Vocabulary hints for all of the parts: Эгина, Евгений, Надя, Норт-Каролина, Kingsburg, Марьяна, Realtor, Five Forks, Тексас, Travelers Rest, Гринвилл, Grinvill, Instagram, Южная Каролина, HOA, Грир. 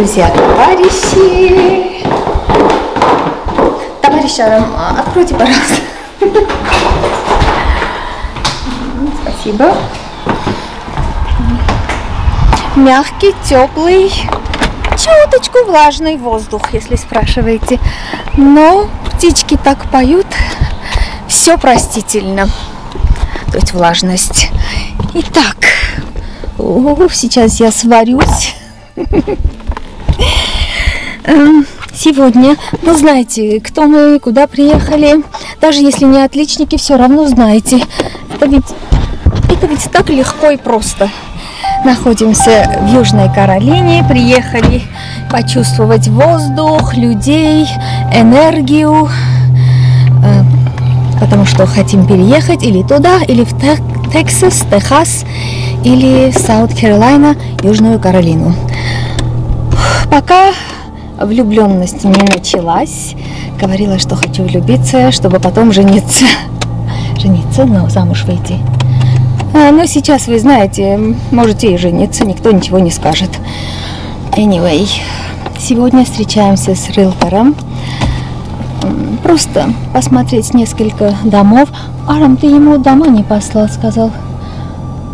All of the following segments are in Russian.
друзья, товарищи. Товарища, откройте, пожалуйста. Спасибо. Мягкий, теплый, чуточку влажный воздух, если спрашиваете. Но птички так поют, все простительно. То есть влажность. Итак, сейчас я сварюсь. Сегодня, вы знаете, кто мы, куда приехали. Даже если не отличники, все равно знаете. Это ведь так легко и просто. Находимся в Южной Каролине. Приехали почувствовать воздух, людей, энергию. Потому что хотим переехать или туда, или в Тексас, Техас, или в Саут-Каролина, Южную Каролину. Пока влюбленность не началась. Говорила, что хочу влюбиться, чтобы потом жениться. Жениться, но замуж выйти. Но сейчас, вы знаете, можете и жениться, никто ничего не скажет. Anyway, сегодня встречаемся с риэлтором. Просто посмотреть несколько домов. Арам, ты ему дома не послал, сказал.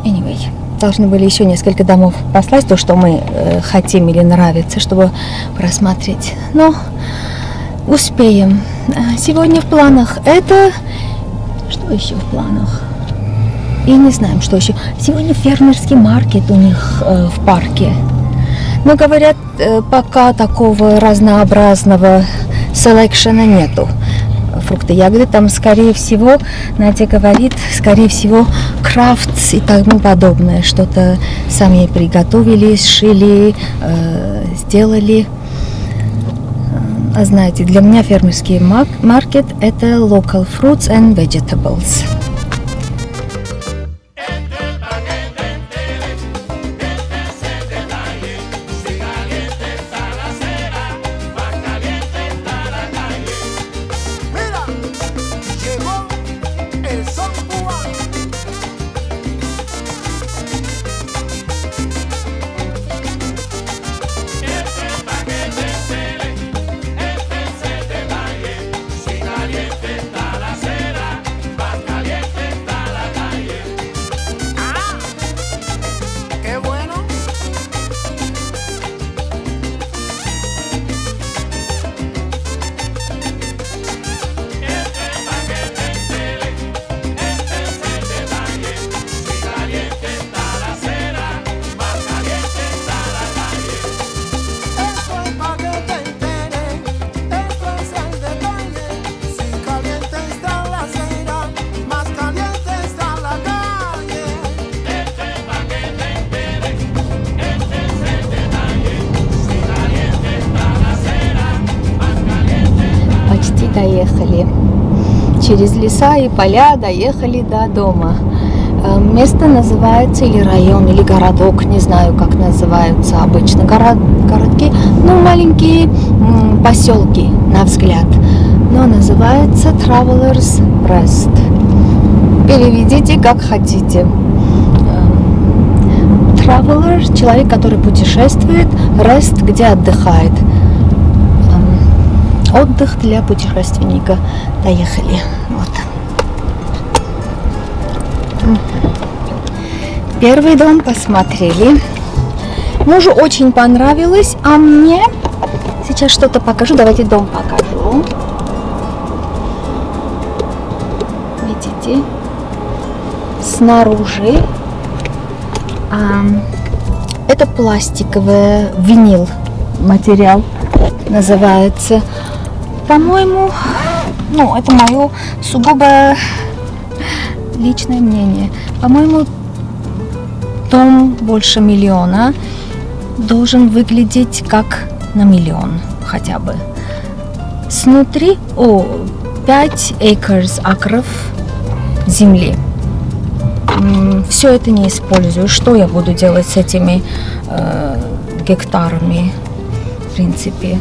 Anyway, должны были еще несколько домов послать, то, что мы хотим или нравится, чтобы просмотреть. Но успеем. Сегодня в планах это... Что еще в планах? И не знаем, что еще. Сегодня фермерский маркет у них в парке. Но говорят, пока такого разнообразного селекшена нету. Фрукты, ягоды там, скорее всего, Надя говорит, скорее всего, крафтс и тому подобное. Что-то сами приготовили, сшили, сделали. А знаете, для меня фермерский маркет – это local fruits and vegetables. Доехали через леса и поля, доехали до дома. Место называется, или район, или городок, не знаю, как называются обычно городки, но маленькие поселки, на взгляд. Но называется Travelers Rest. Переведите, как хотите. Traveler, человек, который путешествует, Rest, где отдыхает. Отдых для путешественника. Доехали. Вот. Первый дом посмотрели. Мужу очень понравилось, а мне... Сейчас что-то покажу. Давайте дом покажу. Видите? Снаружи. Это пластиковый винил. Материал называется... По-моему, ну, это мое сугубо личное мнение. По-моему, дом больше миллиона должен выглядеть как на миллион хотя бы. Снутри 5 акров земли. Все это не использую. Что я буду делать с этими гектарами, в принципе?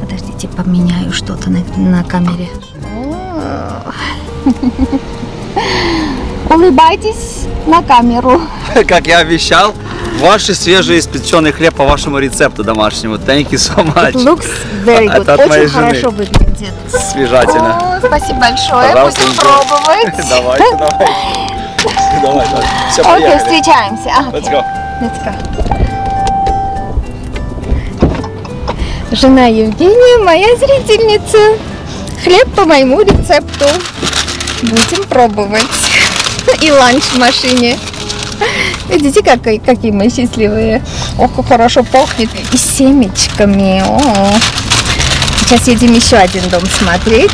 Подождите, поменяю что-то на камере. Улыбайтесь на камеру. Как я обещал, Ваш свежеиспеченный хлеб по вашему рецепту домашнему. Thank you so much. It looks very good. От очень хорошо выглядит. Свежательно. О, спасибо большое. Пожалуйста, будем пробовать. Давайте, давайте. Все, поехали. Окей, встречаемся. Let's go. Жена Евгения, моя зрительница. Хлеб по моему рецепту. Будем пробовать. И ланч в машине. Видите, какие мы счастливые. Ох, как хорошо пахнет. И семечками. О-о-о. Сейчас едем еще один дом смотреть.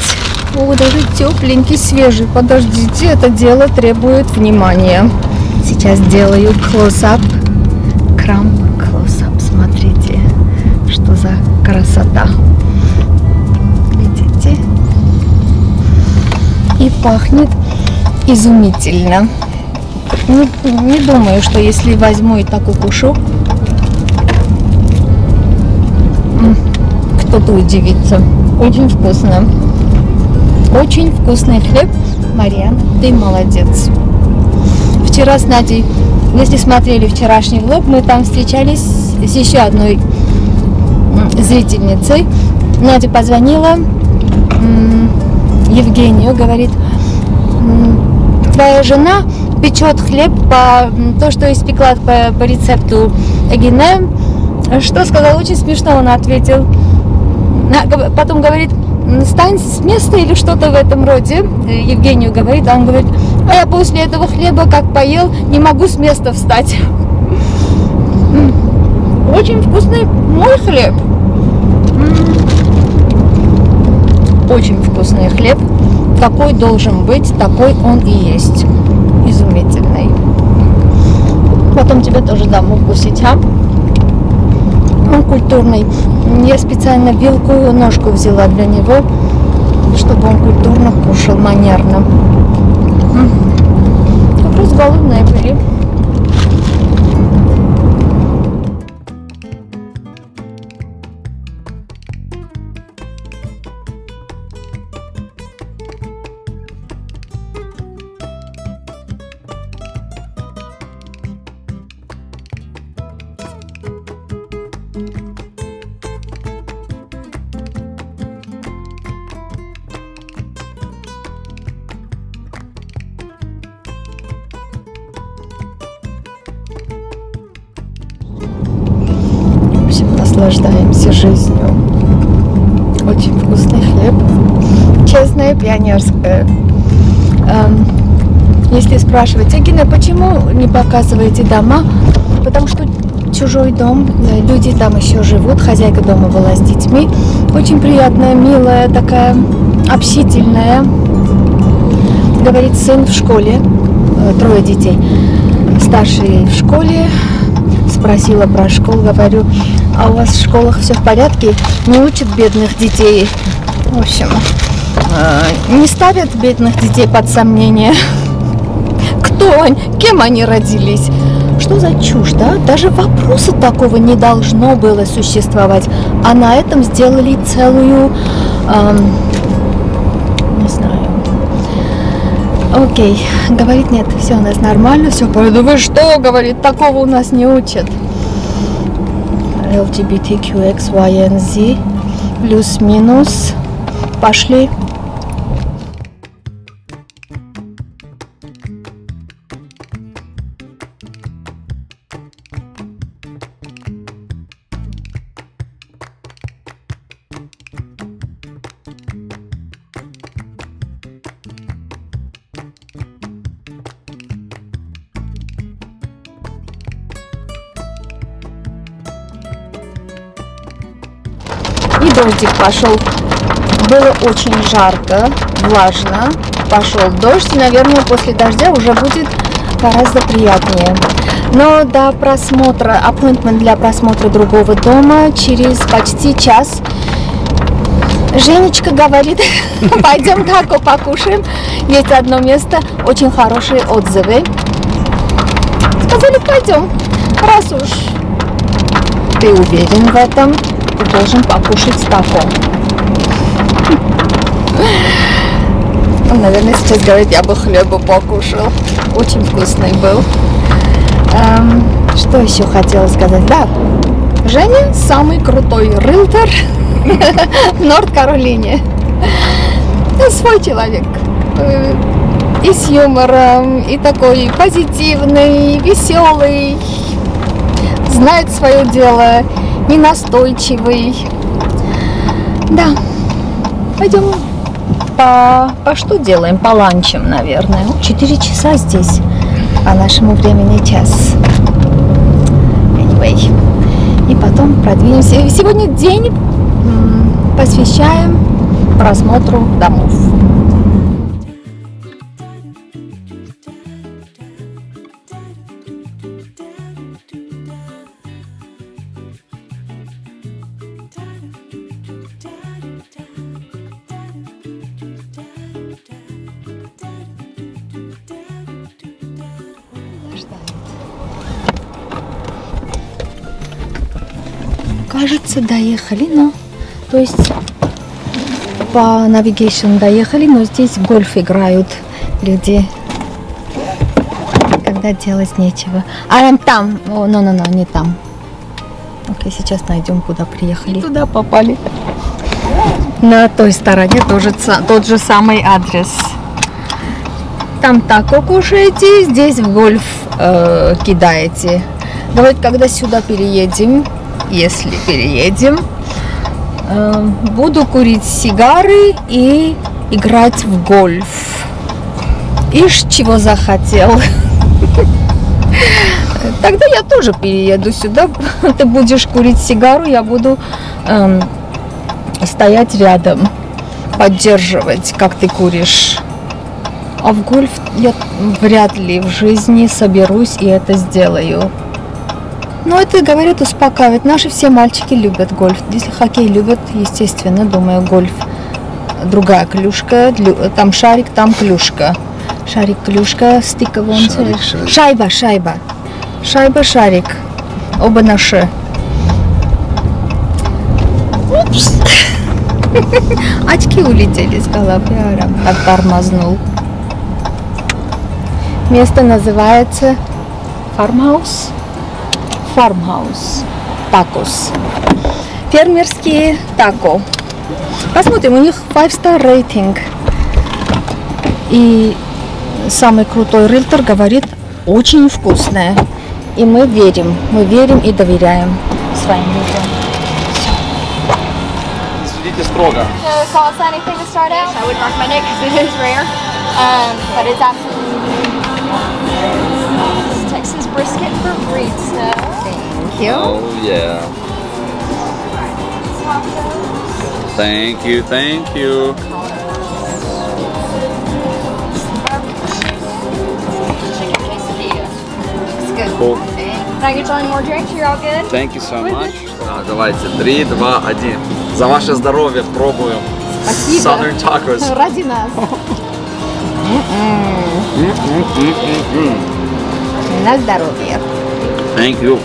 О, даже тепленький, свежий. Подождите, это дело требует внимания. Сейчас делаю close-up. Крам close-up. Смотрите, что за красота. Видите? И пахнет изумительно. Не думаю, что если возьму и так укушу, кто-то удивится. Очень вкусно. Очень вкусный хлеб. Марьяна, ты молодец. Вчера с Надей, если смотрели вчерашний влог, мы там встречались с еще одной зрительницей. Надя позвонила Евгению, говорит, твоя жена печет хлеб что испекла по рецепту Эгина. Что сказал? Очень смешно он ответил. Потом говорит, встань с места или что-то в этом роде. Евгению говорит, а он говорит, а я после этого хлеба, как поел, не могу с места встать. Очень вкусный мой хлеб. Очень вкусный хлеб. Какой должен быть, такой он и есть. Изумительный. Потом тебе тоже дам укусить, а? Он культурный. Я специально вилку и ножку взяла для него, чтобы он культурно кушал, манерно. Как раз голодные были. Наслаждаемся жизнью. Очень вкусный хлеб. Честное, пионерское. Если спрашивать, Эгина, почему не показываете дома? Потому что чужой дом, люди там еще живут, хозяйка дома была с детьми. Очень приятная, милая, такая общительная. Говорит, сын в школе, трое детей. Старший в школе. Спросила про школу, говорю, а у вас в школах все в порядке? Не учат бедных детей? В общем, не ставят бедных детей под сомнение. Кто они? Кем они родились? Что за чушь, да? Даже вопроса такого не должно было существовать. А на этом сделали целую... не знаю... Окей, говорит, нет, все у нас нормально, все, вы что, говорит, такого у нас не учат. LGBTQXYNZ, плюс-минус, пошли. Дождик пошел, было очень жарко, влажно, пошел дождь, и, наверное, после дождя уже будет гораздо приятнее. Но до просмотра, appointment для просмотра другого дома через почти час. Женечка говорит, пойдем тако покушаем, есть одно место, очень хорошие отзывы. Сказали, пойдем, раз уж ты уверен в этом, должен покушать тако. Он, наверное, сейчас говорит, я бы хлеба покушал. Очень вкусный был. Что еще хотела сказать? Да, Женя самый крутой рылтер в Норт-Каролине. Свой человек. И с юмором, и такой позитивный, веселый. Знает свое дело, ненастойчивый. Да. Пойдем по что делаем? По ланчам, наверное. 4 часа здесь. По нашему времени час. Anyway. И потом продвинемся. И сегодня день посвящаем просмотру домов. Кажется, доехали, но то есть по навигейшн доехали, но здесь в гольф играют люди, когда делать нечего. А там, не там. Окей, сейчас найдем, куда приехали. И туда попали. На той стороне тот же самый адрес. Там тако кушаете, здесь в гольф кидаете. Давайте, когда сюда переедем. Если переедем, буду курить сигары и играть в гольф. Ишь, чего захотел. Тогда я тоже перееду сюда. Ты будешь курить сигару, я буду стоять рядом, поддерживать, как ты куришь. А в гольф я вряд ли в жизни соберусь и это сделаю. Но это, говорят, успокаивает. Наши все мальчики любят гольф. Если хоккей любят, естественно, думаю, гольф. Другая клюшка. Там шарик, там клюшка. Шарик, клюшка, стыковым. Шайба, шайба. Шайба, шарик. Оба наши. Упс. Очки улетели с головы. Так тормознул. Место называется Фармхаус. Фармхаус, такос, фермерские тако. Посмотрим, у них 5-star рейтинг. И самый крутой рилтер говорит, очень вкусное. И мы верим и доверяем своим людям. Следите строго. Texas brisket for burrito. Thank you. Oh yeah. Thank you, thank you. Chicken quesadilla. Looks good. Cool. Can I get you any more drinks? You're all good. Thank you so much. Давайте 3, 2, 1. За ваше здоровье пробуем. Southern tacos. Ради нас. На здоровье. Thank you.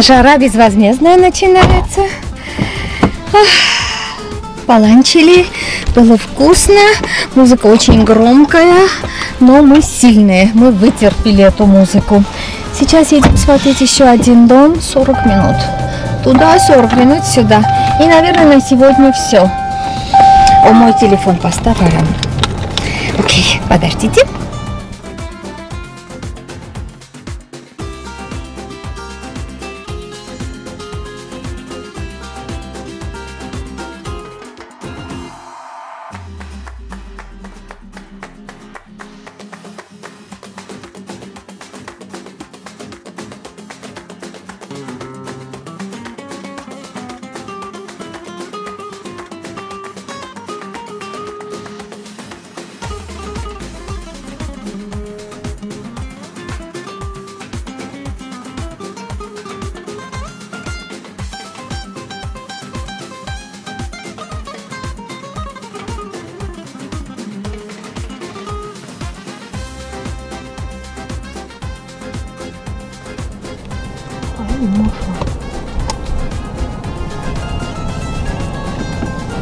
Жара безвозмездная начинается. Поланчили, было вкусно, музыка очень громкая, но мы сильные, мы вытерпели эту музыку. Сейчас едем смотреть еще один дом, 40 минут. Туда 40 минут, сюда. И, наверное, на сегодня все. О, мой телефон поставь, Арам. Окей, подождите.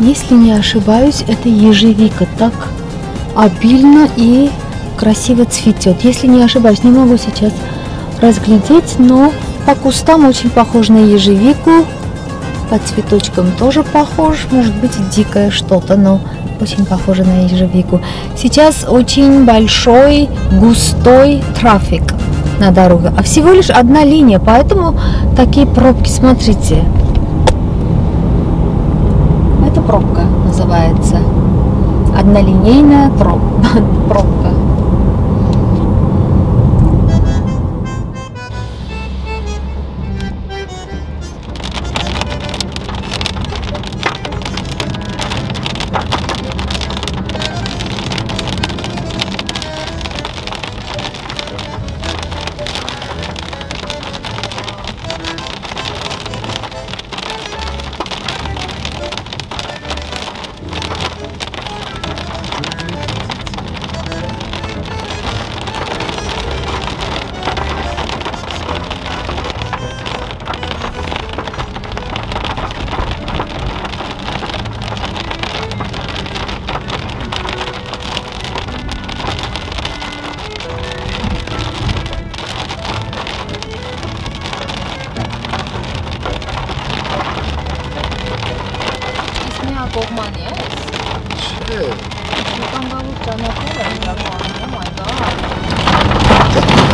Если не ошибаюсь, это ежевика так обильно и красиво цветет. Если не ошибаюсь, не могу сейчас разглядеть, но по кустам очень похож на ежевику. По цветочкам тоже похож, может быть дикое что-то, но очень похоже на ежевику. Сейчас очень большой, густой трафик на дороге, а всего лишь одна линия, поэтому такие пробки, смотрите. Это пробка называется. Однолинейная пробка.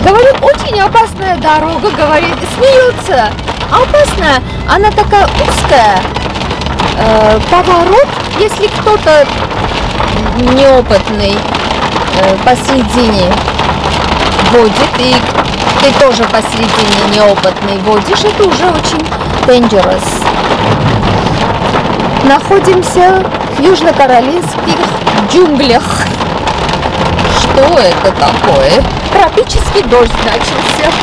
Говорит, очень опасная дорога, говорит, смеются. Опасная, она такая узкая. Поворот, если кто-то неопытный посередине водит, и ты тоже посередине неопытный водишь, это уже очень dangerous. Находимся в южно-каролинских джунглях. Что это такое? Тропический дождь начался.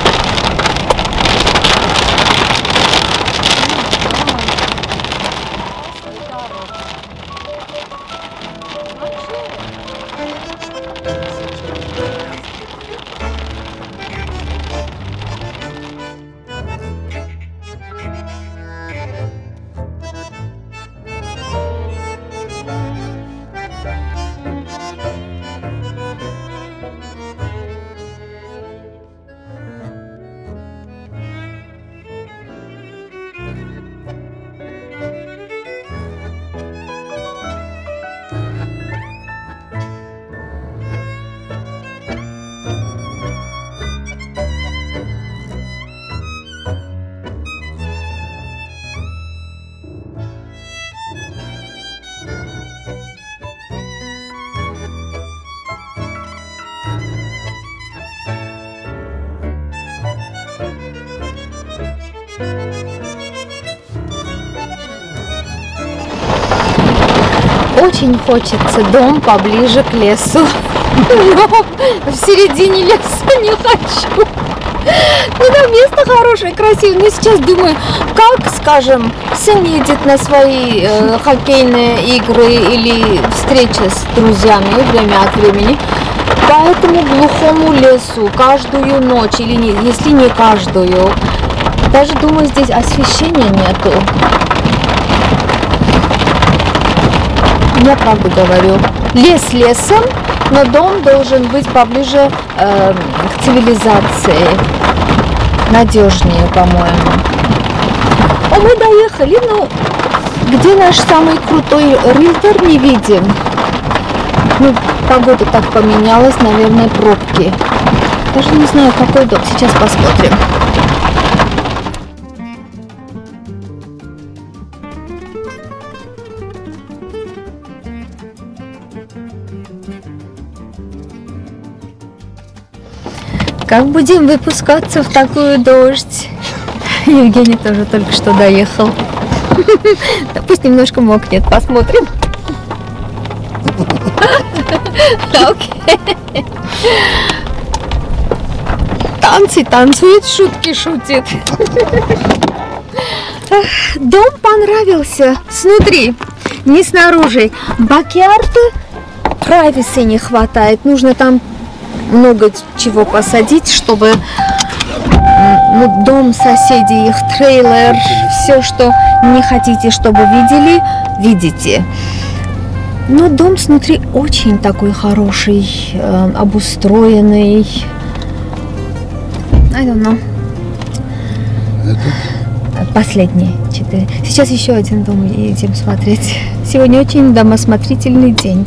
Очень хочется дом поближе к лесу, но в середине леса не хочу. Ну да, место хорошее, красивое, но сейчас думаю, как, скажем, сын едет на свои хоккейные игры или встречи с друзьями время от времени, по этому глухому лесу каждую ночь, или не, если не каждую, даже думаю, здесь освещения нету. Я правду говорю. Лес лесом, но дом должен быть поближе к цивилизации. Надежнее, по-моему. Мы доехали, но где наш самый крутой рильтер не видим. Ну, погода так поменялась, наверное, пробки. Даже не знаю, какой дом. Сейчас посмотрим. Как будем выпускаться в такую дождь? Евгений тоже только что доехал. Пусть немножко мокнет, посмотрим. Окей. Танцы танцует, шутки шутит. Дом понравился снутри, не снаружи. Бакьярда privacy не хватает, нужно там много чего посадить, чтобы ну, дом соседей, их трейлер, все, что не хотите, чтобы видели, видите. Но дом снутри очень такой хороший, обустроенный. I don't know. Последние 4. Сейчас еще один дом едем смотреть. Сегодня очень домосмотрительный день.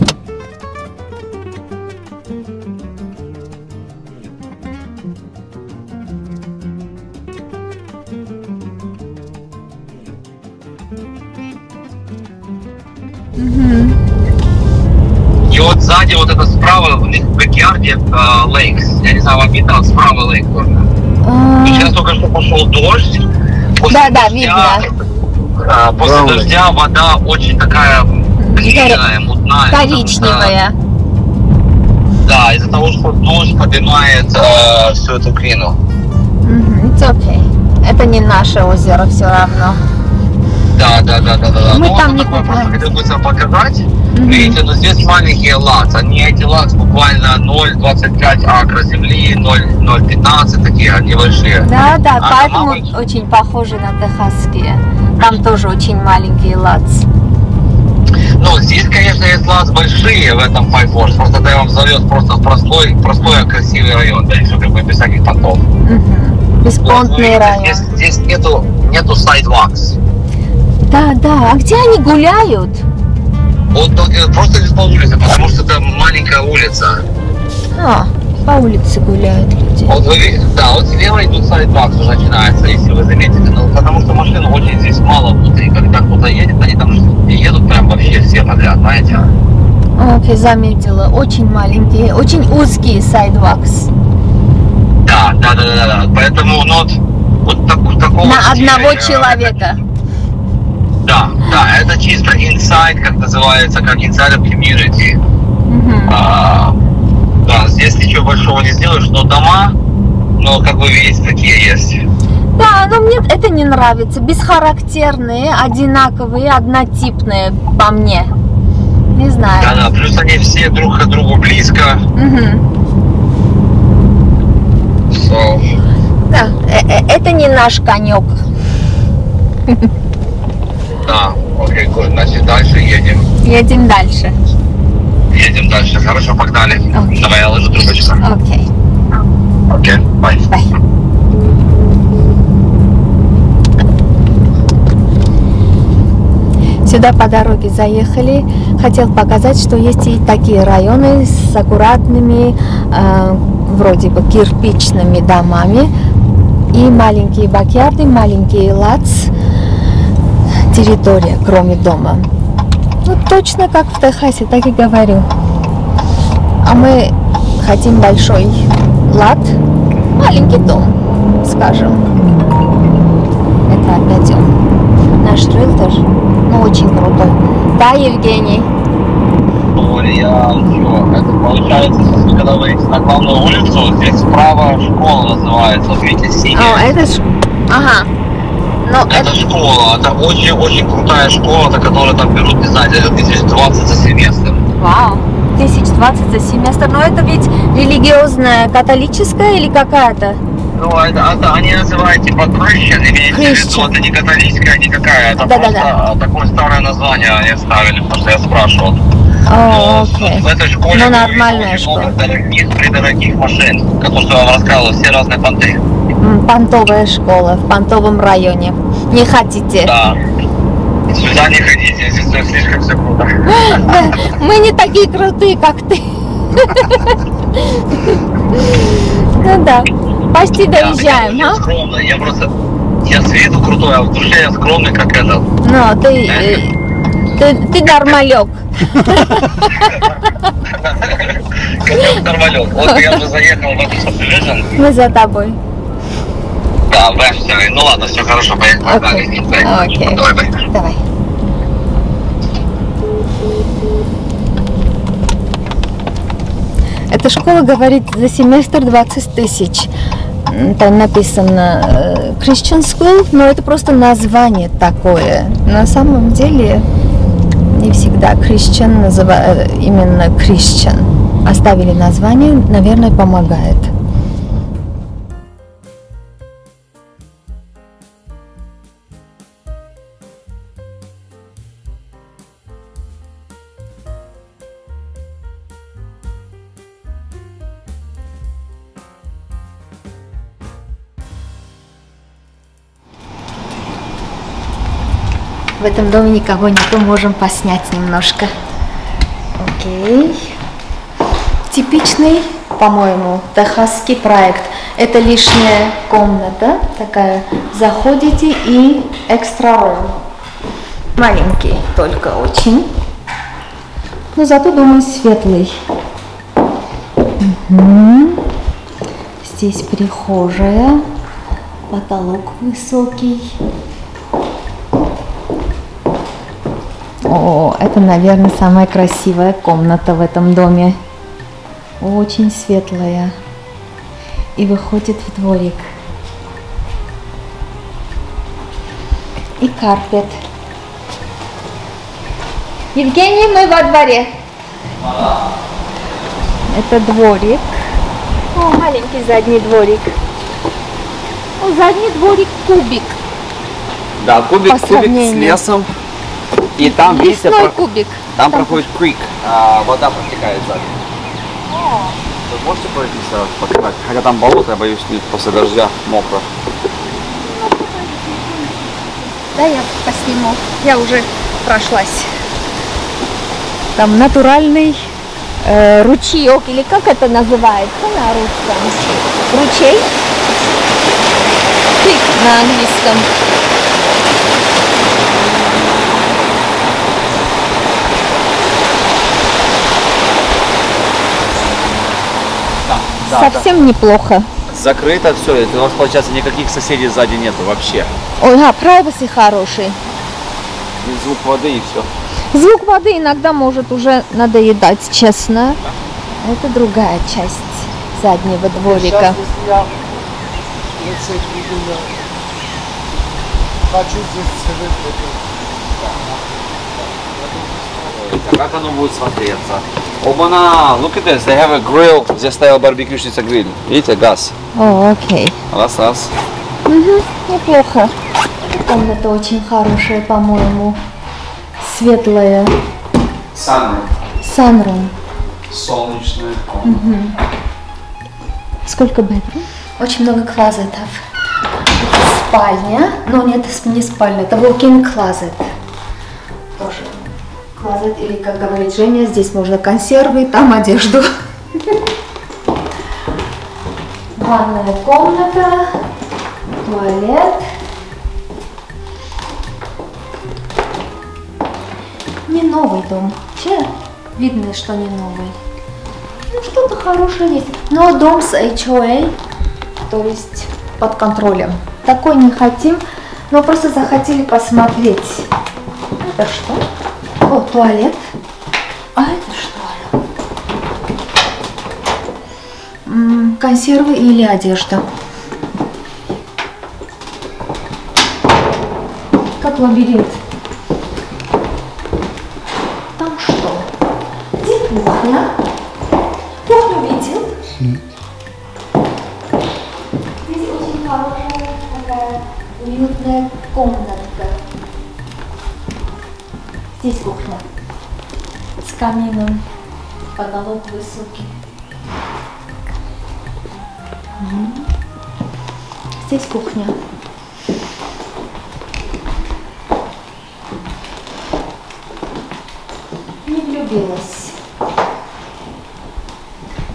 И вот сзади, вот это справа, у них в бэкьярде лейкс. Я не знаю, вам видно, вот справа лейк можно. Сейчас только что пошел дождь. Да, видно. После дождя вода очень такая глиняная, мутная. Коричневая. Да, из-за того, что дождь поднимает всю эту глину. Это не наше озеро все равно. Да. Мы там не купаем. Хотел бы вам показать. Видите, но здесь маленькие лац. Они эти лац буквально 0,25 акра земли, 0,15, такие небольшие. Да, поэтому очень похожи на техасские. Там тоже очень маленькие лац. Ну, здесь, конечно, есть лац большие в этом Five Forks. Просто тогда я вам завез просто в простой красивый район. Да, еще как бы без всяких понтов. Беспонтный район. Здесь нету сайдвакс. Да, а где они гуляют? Вот просто по улице, потому что это маленькая улица. По улице гуляют люди. Вот вы, да, вот слева идут сайдвакс уже начинается, если вы заметили. Ну, потому что машин очень здесь мало внутри. Когда кто-то едет, они там едут прям вообще все подряд, знаете. Окей, заметила. Очень маленькие, очень узкие сайдвакс. Да. Поэтому, ну, вот такого... На одного человека. Да, это чисто инсайд, как называется, как инсайд комьюнити. Да, здесь ничего большого не сделаешь, но дома, как вы видите, такие есть. Да, но мне это не нравится. Бесхарактерные, одинаковые, однотипные по мне. Не знаю. Да, плюс они все друг к другу близко. Да, это не наш конек. Окей, значит, дальше едем. Едем дальше. Хорошо, погнали. Okay. Давай я ложу трубочку. Окей, бай. Сюда по дороге заехали. Хотел показать, что есть и такие районы с аккуратными, вроде бы кирпичными домами. И маленькие бакьярды, маленькие лац. Территория, кроме дома. Ну, точно как в Техасе, так и говорю. А мы хотим большой лад, маленький дом, скажем. Это опять он. Наш риэлтор, очень крутой. Да, Евгений? Это получается, когда вы идете на главную улицу, здесь справа школа называется, видите, синяя. Это школа, это очень-очень крутая школа, которую там берут, не знаю, 1020 за семестр. Вау, 1020 за семестр, но это ведь религиозная, католическая или какая-то? Ну, это они называют типа Christian, имеется в виду, это не католическая, никакая, это просто такое старое название они оставили, потому что я спрашивал. В этой школе много придорогих машин, потому что я вам рассказывал, все разные понты. Понтовая школа в понтовом районе. Не хотите? Да. Сюда не ходите, здесь слишком все круто. Мы не такие крутые, как ты. Почти доезжаем, я с виду крутой, а в душе я скромный, как этот. Ну, ты нормалек. Вот я уже заехал в этот субдивизион. Мы за тобой. Да, ну ладно, все хорошо, поехали. Давай. Эта школа говорит за семестр 20 000. Там написано Christian School, но это просто название такое. На самом деле не всегда Christian называют именно Christian. Оставили название, наверное, помогает. В этом доме никого нету, можем поснять немножко. Окей. Типичный, по-моему, техасский проект. Это лишняя комната такая. Заходите и экстра рум. Маленький только очень. Но зато, думаю, светлый. Угу. Здесь прихожая. Потолок высокий. О, это, наверное, самая красивая комната в этом доме. Очень светлая. И выходит в дворик. И карпет. Евгений, мы во дворе. Это дворик. О, маленький задний дворик. О, задний дворик кубик. Да, кубик, с лесом. И там весь кубик. Там проходит крик, а вода протекает сзади. Вы можете пройтись, покатать? Хотя там болото, я боюсь, после дождя мокро. Да, я посниму. Я уже прошлась. Там натуральный ручеек, или как это называется на русском? Ручей? Пик на английском. Да, совсем неплохо. Закрыто все, у вас, получается, никаких соседей сзади нету вообще. Ой, да, privacy хороший. И звук воды, и все. Звук воды иногда может уже надоедать, честно. Да. Это другая часть заднего дворика. Я хочу здесь. Как оно будет смотреться? Оба-на! Look at this, they have a grill. Здесь стоял барбекюшница гриль. Видите, газ. О, окей. Раз-раз. Угу, неплохо. Комната очень хорошая, по-моему. Светлая. Sunroom. Sunroom. Солнечная комната. Угу. Сколько бедрум? Очень много клозетов. Спальня. Но нет, не спальня. Это walk-in closet. Тоже. Клозет, или, как говорит Женя, здесь можно консервы, там одежду. Ванная комната, туалет. Не новый дом. Че? Видно, что не новый. Ну, что-то хорошее есть. Но дом с HOA, то есть под контролем. Такой не хотим, но просто захотели посмотреть. Это что? О, туалет. А это что? Консервы или одежда. Как лабиринт. Там что? Где кухня? Кухню видел? Здесь очень хорошая, такая уютная комната. Здесь кухня с камином, потолок высокий. Здесь кухня. Не влюбилась.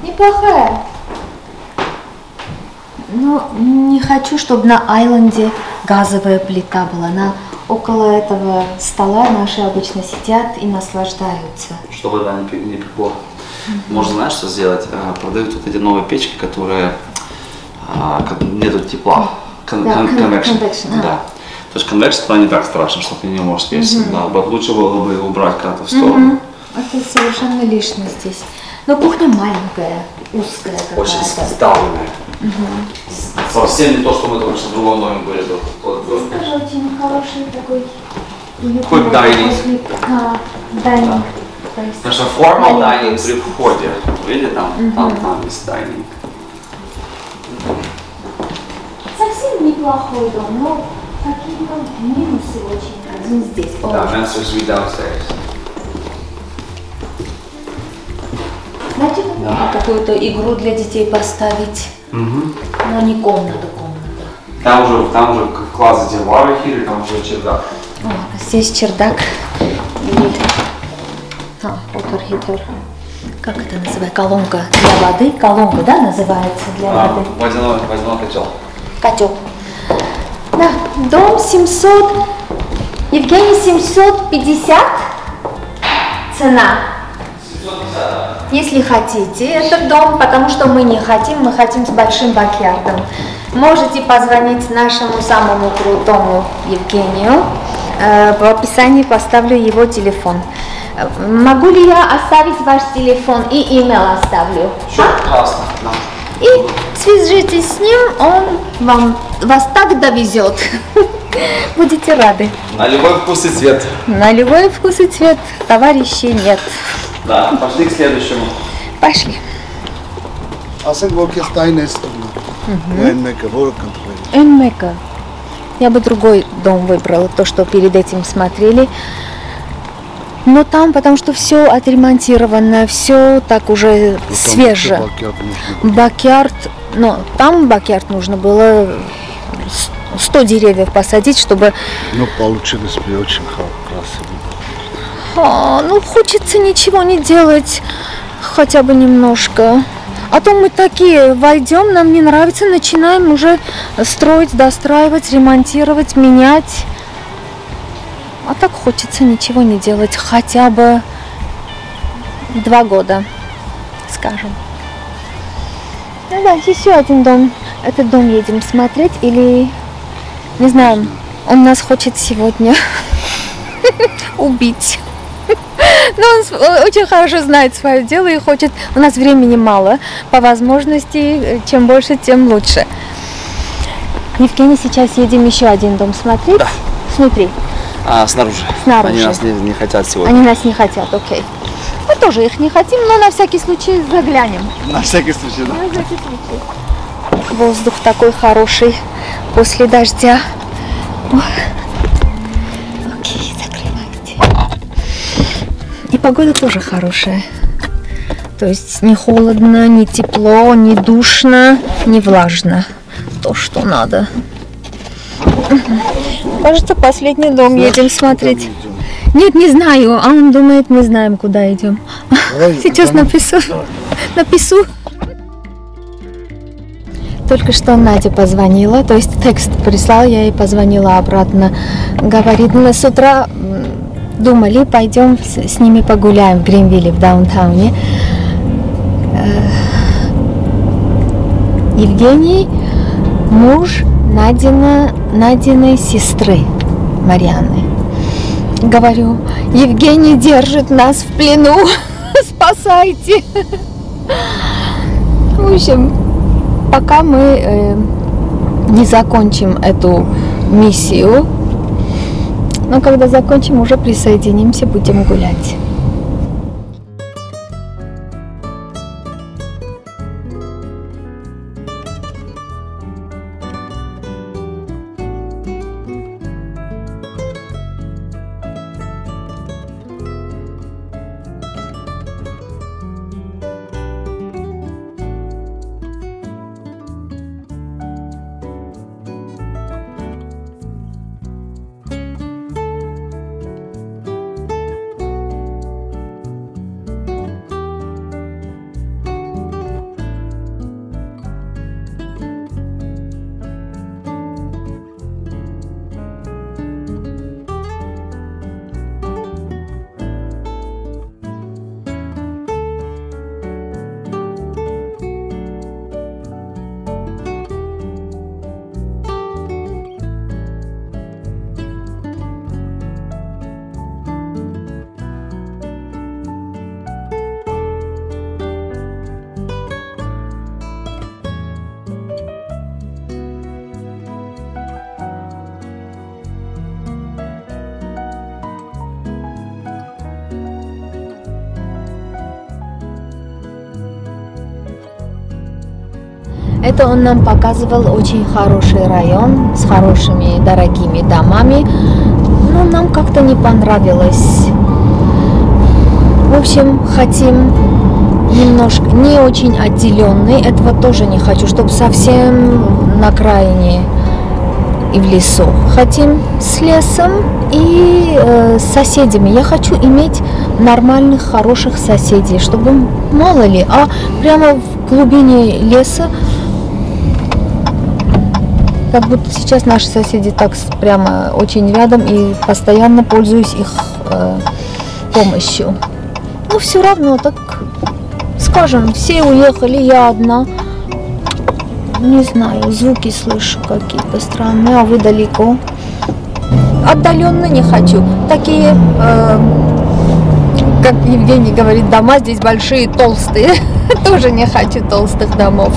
Неплохая. Но не хочу, чтобы на айленде газовая плита была. Она около этого стола наши обычно сидят и наслаждаются. Чтобы да, не пекло. Можно, знаешь, что сделать? Продают вот эти новые печки, которые нету тепла. Convection. Да. То есть convection туда не так страшно, что ты не можешь есть. Да, лучше было бы его убрать как-то в сторону. Это совершенно лишнее здесь. Но кухня маленькая, узкая какая-то. Очень сдавленная. Совсем не то, что мы только что в другом доме были. Тоже очень хороший такой... Хоть дайнинг. Дайнинг. Потому что формал дайнинг при входе. Видите, там есть дайнинг. Совсем неплохой дом, но какие-то минусы очень. Один здесь. Да, answers we downstairs. Знаете, какую-то игру для детей поставить, но не комната. Там уже класс, где варвахи, там уже чердак. О, Здесь чердак и water heater. Как это называется? Колонка для воды. Колонка, да, называется для воды? Водяной котел. Котел. Да, дом 700. Евгений, 750. Цена. 750. Если хотите этот дом, потому что мы не хотим, мы хотим с большим бакьярдом. Можете позвонить нашему самому крутому Евгению. В описании поставлю его телефон. Могу ли я оставить ваш телефон и email оставлю? Sure. И свяжитесь с ним, он вас так довезет. Будете рады. На любой вкус и цвет. На любой вкус и цвет, товарищей нет. Да, пошли к следующему. Пошли. Я бы другой дом выбрала, то, что перед этим смотрели. Но там, потому что все отремонтировано, все так уже там свеже. Бакьярд, но там бакьярд нужно было 100 деревьев посадить, чтобы... Ну, получилось бы очень красиво. Ну, хочется ничего не делать, хотя бы немножко. А то мы такие войдем, нам не нравится, начинаем уже строить, достраивать, ремонтировать, менять. А так хочется ничего не делать, хотя бы 2 года, скажем. Ну да, еще один дом. Этот дом едем смотреть или... Не знаю, он нас хочет сегодня убить. Но он очень хорошо знает свое дело и хочет... У нас времени мало, по возможности, чем больше, тем лучше. Евгений, сейчас едем еще один дом смотреть. Да. Смотри. А, снаружи. Снаружи. Они нас не хотят сегодня. Они нас не хотят, окей. Мы тоже их не хотим, но на всякий случай заглянем. На всякий случай, да. На всякий случай. Воздух такой хороший после дождя. Ой. Окей, закрывайте. И погода тоже хорошая. То есть не холодно, не тепло, не душно, не влажно. То, что надо. Кажется, последний дом едем смотреть. Нет, не знаю. А он думает, мы знаем, куда идем. Давай, сейчас напишу. Напишу. Только что Надя позвонила, то есть текст прислала, я ей позвонила обратно. Говорит, мы с утра думали, пойдем с ними погуляем в Гринвилле, в даунтауне. Евгений, муж Надиной сестры Марьяны. Говорю, Евгений держит нас в плену, спасайте. В общем, пока мы не закончим эту миссию, но когда закончим, уже присоединимся, будем гулять. Это он нам показывал очень хороший район с хорошими дорогими домами, но нам как-то не понравилось. В общем, хотим немножко не очень отделенный, этого тоже не хочу, чтобы совсем на окраине и в лесу. Хотим с лесом и с соседями. Я хочу иметь нормальных, хороших соседей, чтобы, мало ли, а прямо в глубине леса, как будто сейчас наши соседи так прямо очень рядом, и постоянно пользуюсь их помощью. Но все равно, так скажем, все уехали, я одна. Не знаю, звуки слышу какие-то странные, а вы далеко. Отдаленно не хочу. Такие, как Евгений говорит, дома здесь большие, толстые. Тоже не хочу толстых домов.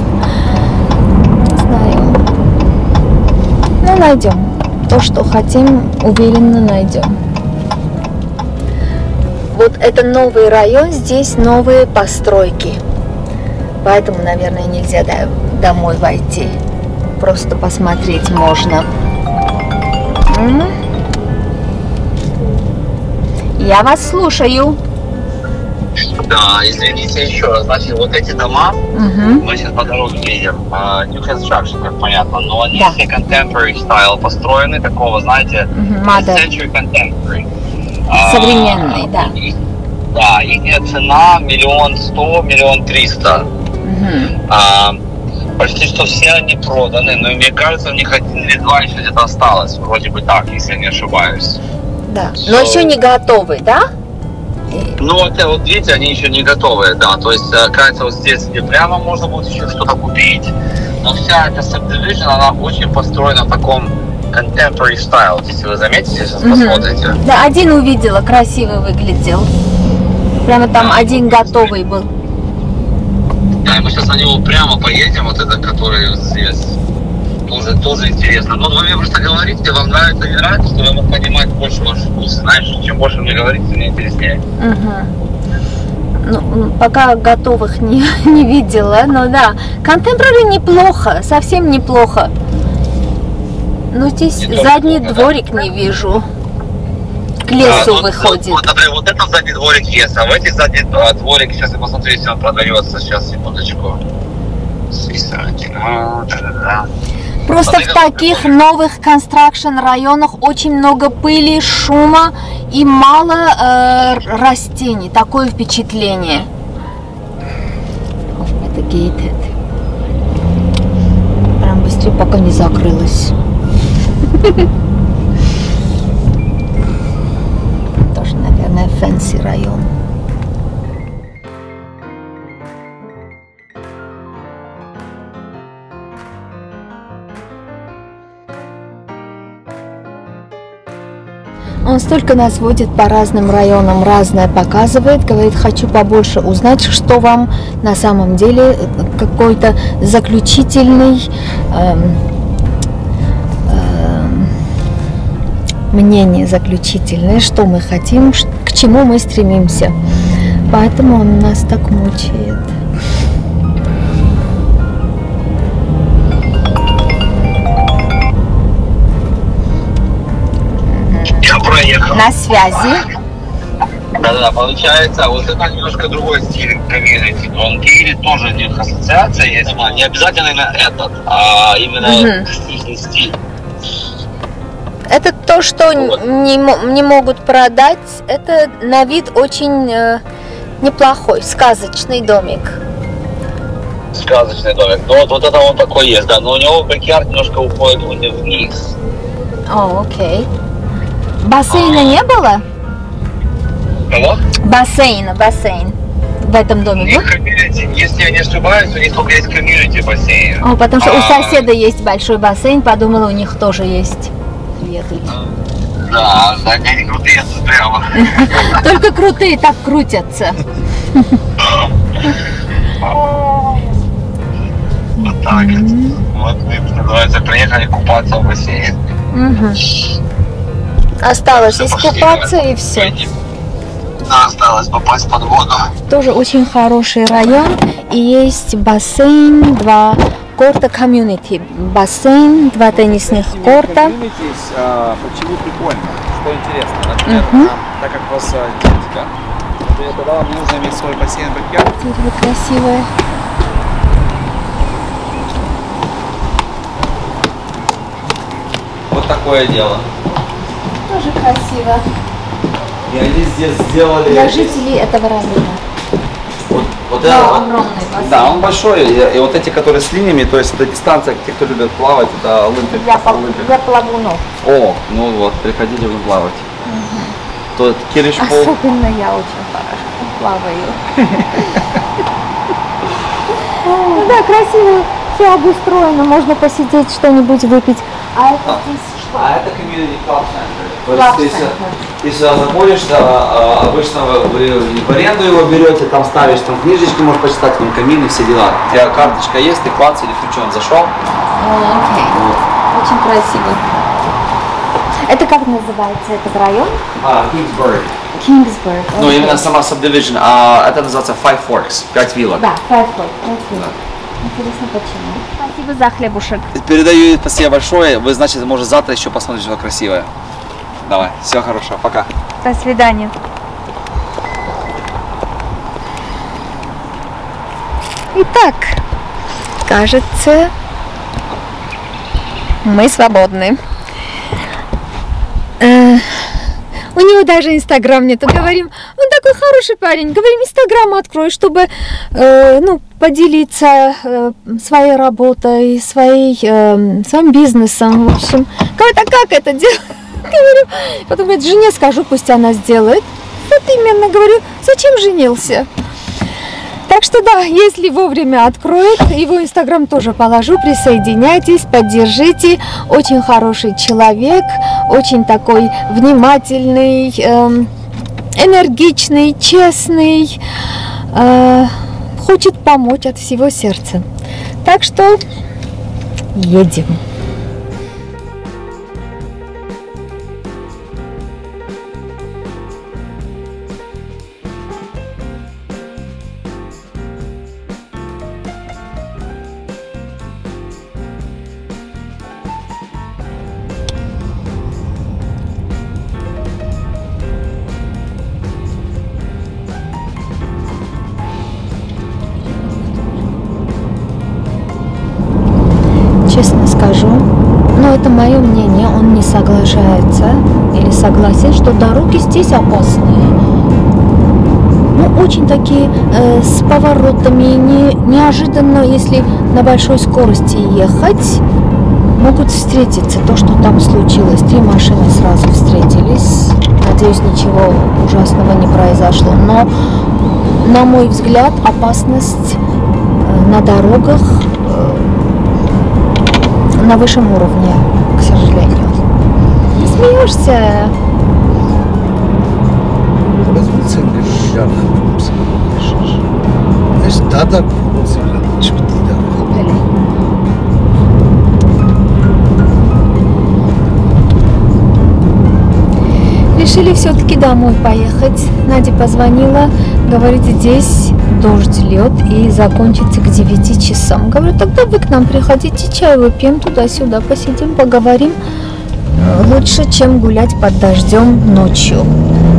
Не знаю. Но найдем. То, что хотим, уверенно найдем. Вот это новый район, здесь новые постройки. Поэтому, наверное, нельзя домой войти. Просто посмотреть можно. Я вас слушаю. Да, извините еще раз. Значит, вот эти дома, мы сейчас по дороге едем, new construction, как понятно, но они все contemporary style построены, такого, знаете, century contemporary. Современный, да. Да, их цена 1 100 000, 1 300 000. Почти что все они проданы, но мне кажется, у них 1 или 2 еще где-то осталось, вроде бы так, если я не ошибаюсь. Да, но еще не готовы, да? Ну, это вот видите, они еще не готовы, да, то есть, кажется, вот здесь где прямо можно будет еще что-то купить, но вся эта subdivision, она очень построена в таком contemporary style, если вы заметите, сейчас посмотрите. Да, один увидела, красиво выглядел, прямо там один готовый был. Да, и мы сейчас на него прямо поедем, вот этот, который здесь, тоже интересно. Но вы мне просто говорите, вам нравится, не нравится, чтобы я мог понимать больше ваш вкус. Знаешь, чем больше мне говорите, мне интереснее. Ну, пока готовых не видела, но да, contemporary неплохо, совсем неплохо. Но здесь не задний дворик не вижу. К лесу выходит. Вот, например, вот это задний дворик леса, а в эти задний дворик, сейчас я посмотрю, если он продается, сейчас, секундочку. Просто в таких новых конструкшн районах очень много пыли, шума и мало растений. Такое впечатление. Это gated. Прям быстрее, пока не закрылась. Фэнси район. Он столько нас водит по разным районам, разное показывает, говорит, хочу побольше узнать, что вам на самом деле какой-то заключительный мнение заключительное, что мы хотим, к чему мы стремимся. Поэтому он нас так мучает. Я проехал. На связи. Да-да, получается, вот это немножко другой стиль комьюнити. Он гирит, тоже у них ассоциация есть, не обязательно именно этот, а именно стиль. Это то, что не могут продать. Это на вид очень неплохой, сказочный домик. Сказочный домик. Ну вот это он такой есть, да. Но у него бэк-ярд немножко уходит вниз. О, окей. Бассейна не было? Кого? Бассейн. В этом доме был? Если я не ошибаюсь, у них только есть комьюнити бассейн. О, потому что у соседа есть большой бассейн, подумала, у них тоже есть. Да, они крутые прямо. Только крутые так крутятся. Вот так. Вот мы, называется, приехали купаться в бассейн. Осталось здесь купаться и все. Да, осталось попасть под воду. Тоже очень хороший район. И есть бассейн, 2 корта комьюнити. Бассейн, 2 теннисных корта. Почему прикольно? Что интересно, например, так как у вас детка, тогда вам нужно иметь свой бассейн в бэк-ярде. Дерево красивое. такое дело. Тоже красиво. И они здесь сделали... Для жителей этого района. Вот да, это, огромный бассейн. Да, он большой. И вот эти, которые с линиями, то есть это дистанция, те, кто любит плавать, это Олимпик. Для плавунов. О, ну вот, приходили вы плавать. Угу. Тот Киришпол. Особенно я очень хорошо плаваю. Ну да, красиво все обустроено, можно посидеть, что-нибудь выпить. А это здесь что? А это комьюнити клаб центр. Если заходишься, обычно вы в аренду его берете, там ставишь, там книжечки можешь почитать, там камины, все дела. У тебя карточка есть, ты клац или включен, зашел. Окей. Вот. Очень красиво. Это как называется этот район? Kingsburg. Kingsburg. Okay. Ну, именно сама subdivision. Это называется Five Forks, 5 вилок. Да, Five Forks, 5 вилок. Интересно, почему. Спасибо за хлебушек. Передаю спасибо большое. Вы, значит, может, завтра еще посмотрите, что красивое. Давай, всего хорошего, пока. До свидания. Итак, кажется, мы свободны. У него даже Инстаграм нету. Говорим, он такой хороший парень. Говорим, Инстаграм открой, чтобы ну, поделиться своей работой, своим бизнесом. В общем, говорит, а как это делать? Говорю, потом говорит, жене скажу, пусть она сделает. Вот именно, говорю, зачем женился? Так что да, если вовремя откроет, его Инстаграм тоже положу, присоединяйтесь, поддержите. Очень хороший человек, очень такой внимательный, энергичный, честный, хочет помочь от всего сердца. Так что едем. Это мое мнение, он не соглашается или согласен, что дороги здесь опасные. Ну, очень такие с поворотами, неожиданно, если на большой скорости ехать, могут встретиться. То, что там случилось, 3 машины сразу встретились. Надеюсь, ничего ужасного не произошло. Но, на мой взгляд, опасность на дорогах на высшем уровне, к сожалению. Смеешься. Решили все-таки домой поехать. Надя позвонила, говорит, здесь дождь, лед и закончится к 9 часам. Говорю, тогда вы к нам приходите, чай выпьем, туда-сюда посидим, поговорим. Лучше, чем гулять под дождем ночью.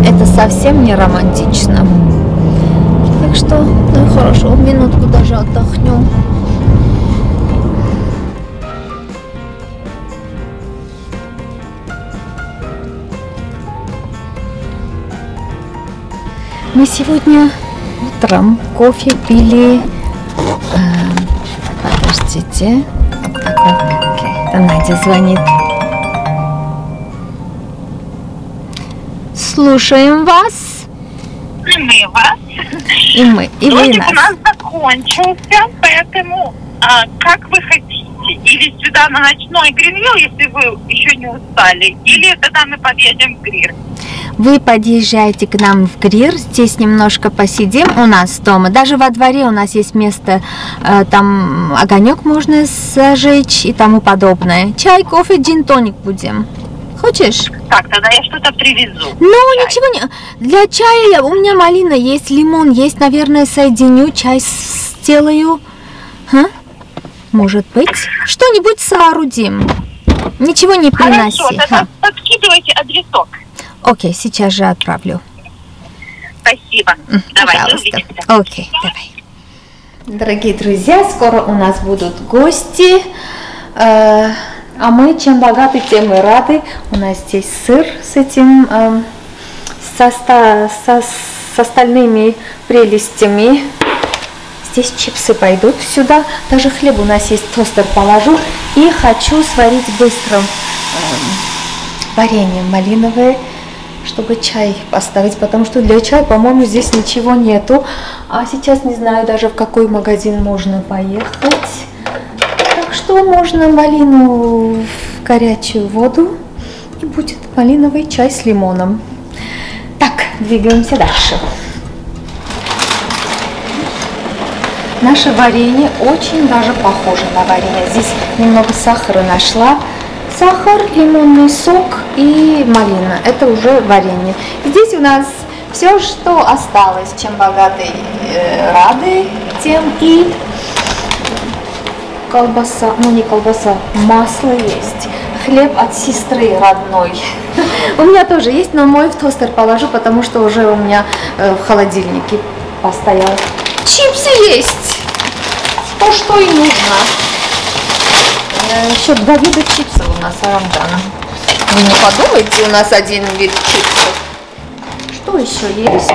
Это совсем не романтично. Так что, ну хорошо, минутку даже отдохнем. Мы сегодня утром кофе пили. Подождите. Это Надя звонит. Слушаем вас. И мы вас. И мы. И вы нас. У нас закончился, поэтому как вы хотите. Или сюда на ночной Гринвилл, если вы еще не устали. Или тогда мы подъедем в Грир. Вы подъезжаете к нам в Грир, здесь немножко посидим у нас дома. Даже во дворе у нас есть место, там огонек можно зажечь и тому подобное. Чай, кофе, джин-тоник будем. Хочешь? Так, тогда я что-то привезу. Ну, ничего не... Для чая у меня малина есть, лимон есть. Наверное, соединю, чай сделаю. Ха? Может быть. Что-нибудь соорудим. Ничего не приноси. Хорошо, тогда подкидывайте адресок. Окей, сейчас же отправлю. Спасибо. Давай, увидимся. Окей, давай. Дорогие друзья, скоро у нас будут гости. А мы чем богаты, тем и рады. У нас здесь сыр с этим, с остальными прелестями. Здесь чипсы пойдут сюда. Даже хлеб у нас есть, тостер положу. И хочу сварить быстрым варенье малиновое, чтобы чай поставить, потому что для чая, по-моему, здесь ничего нету. А сейчас не знаю даже, в какой магазин можно поехать. Так что можно малину в горячую воду, и будет малиновый чай с лимоном. Так, двигаемся дальше. Наше варенье очень даже похоже на варенье. Здесь немного сахара нашла. Сахар, лимонный сок и малина. Это уже варенье. Здесь у нас все, что осталось. Чем богаты рады, тем и колбаса. Ну, не колбаса, масло есть. Хлеб от сестры родной. У меня тоже есть, но мой в тостер положу, потому что уже у меня в холодильнике постоял. Чипсы есть. То, что и нужно. Еще два вида чипсов у нас оранжевые. Вы не подумайте, у нас один вид чипсов. Что еще есть?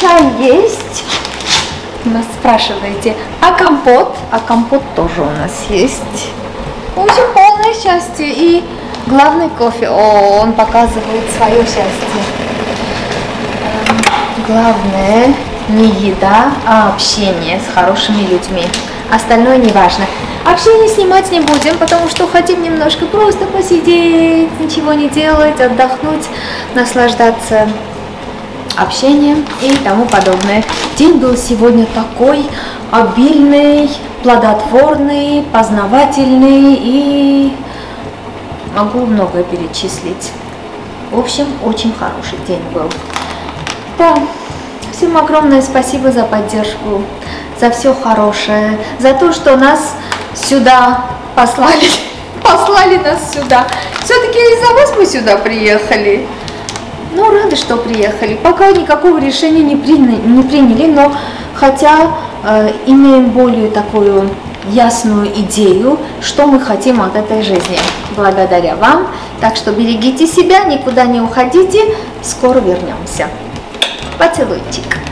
Чай есть. У нас спрашиваете, а компот? А компот тоже у нас есть. В общем, полное счастье. И главный кофе. О, он показывает свое счастье. Главное не еда, а общение с хорошими людьми. Остальное не важно. Общение снимать не будем, потому что хотим немножко просто посидеть, ничего не делать, отдохнуть, наслаждаться общением и тому подобное. День был сегодня такой обильный, плодотворный, познавательный и могу многое перечислить. В общем, очень хороший день был. Да, всем огромное спасибо за поддержку, за все хорошее, за то, что нас сюда послали, нас сюда. Все-таки из-за вас мы сюда приехали. Ну, рады, что приехали. Пока никакого решения не приняли, но хотя имеем более такую ясную идею, что мы хотим от этой жизни. Благодаря вам. Так что берегите себя, никуда не уходите. Скоро вернемся. Поцелуйчик.